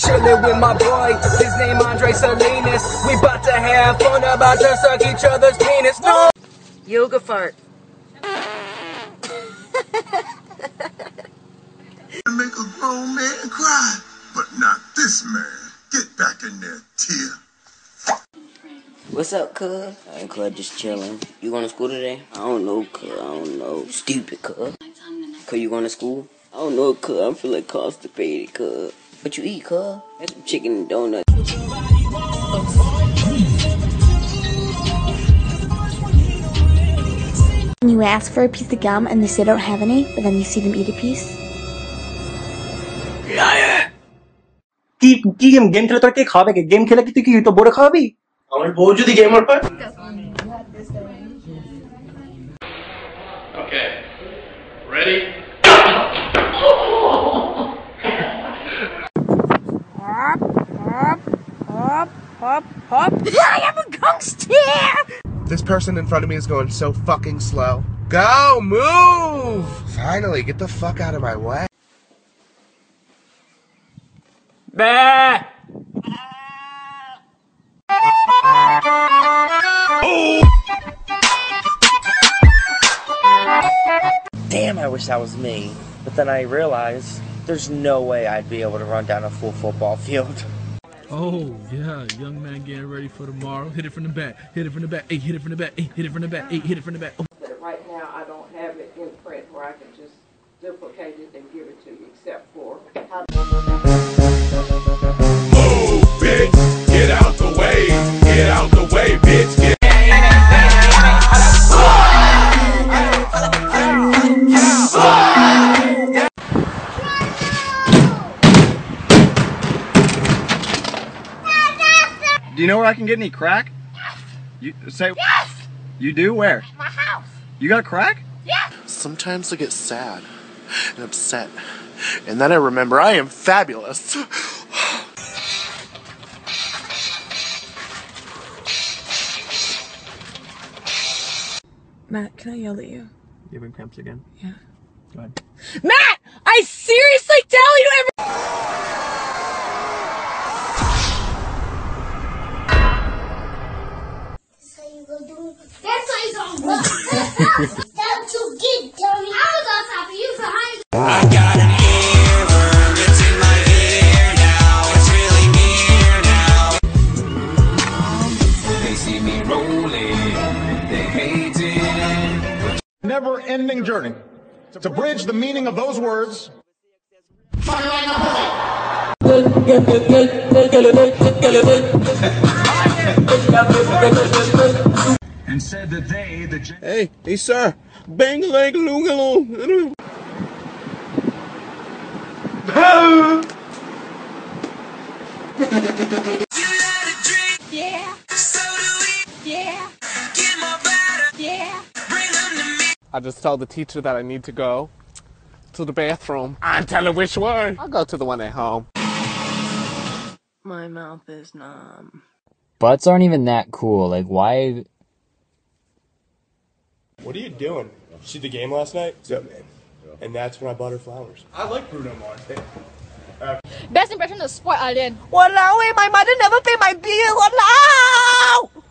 Chillin' with my boy, his name Andre Salinas. We bout to have fun, about to suck each other's penis. No! Yoga fart. Make a grown man cry, but not this man. Get back in there, tear. What's up, cuz? Alright, cuz, just chillin'. You going to school today? I don't know, cuz. I don't know. Stupid, cuz. Cuz, you going to school? I don't know, cuz. I'm feeling constipated, cuz. What you eat, cuz? That's some chicken and donuts. When you ask for a piece of gum and they say don't have any, but then you see them eat a piece. Liar! Game khela tor ke khaabe ke game khela ki tu ki to bore khaabi. Amar bou jodi gamer par. Okay. Ready? Hop, hop, hop, hop, hop. I have a ghost here. This person in front of me is going so fucking slow. Go, move! Finally, get the fuck out of my way. Bah! Oh! Damn, I wish that was me. But then I realized there's no way I'd be able to run down a full football field. Oh, yeah, young man getting ready for tomorrow. Hit it from the back, hit it from the back, hey, hit it from the back, hey, hit it from the back, hey, hit it from the back. Oh. Right now, I don't have it in print where I can just duplicate it and give it to you, except for... Move, bitch! Get out the way! Get out the way, bitch! Get Do you know where I can get any crack? Yes. You say yes. You do? Where? At my house. You got crack? Yes. Sometimes I get sad and upset, and then I remember I am fabulous. Matt, can I yell at you? You having cramps again? Yeah. Go ahead. Matt, I seriously tell you every. That's so good, Tommy. I was on top of you for high. I got an earworm. It's in my ear now. It's really near now. They see me rolling. They hate it. Never-ending journey to bridge the meaning of those words. And said that they, the hey, sir, bang like loogaloo. Yeah. So do we. Yeah. Get my bottle. Yeah. Bring them to me. I just told the teacher that I need to go to the bathroom. I'm telling which one. I'll go to the one at home. My mouth is numb. Butts aren't even that cool. Like, why? What are you doing? See the game last night? Yeah, man. And that's when I bought her flowers. I like Bruno Mars. Best impression of sport, Alien. Walao, my mother never paid my bill. Walao!